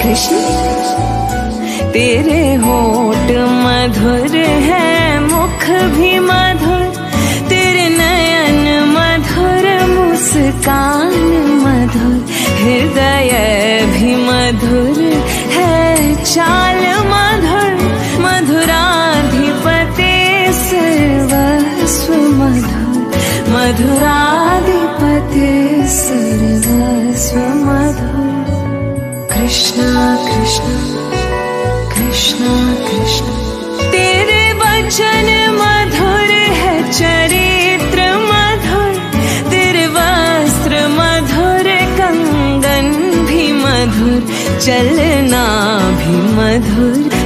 कृष्ण तेरे होंठ मधुर है, मुख भी मधुर, तेरे नयन मधुर, मुस्कान मधुर, हृदय भी मधुर है, चाल मधुर, मधुराधिपते सर्वस्व मधुर, मधुराधिपते सर्वस्व मधुर। कृष्ण कृष्ण कृष्ण कृष्ण तेरे वचन मधुर है, चरित्र मधुर, तेरे वस्त्र मधुर, कंगन भी मधुर, चलना भी मधुर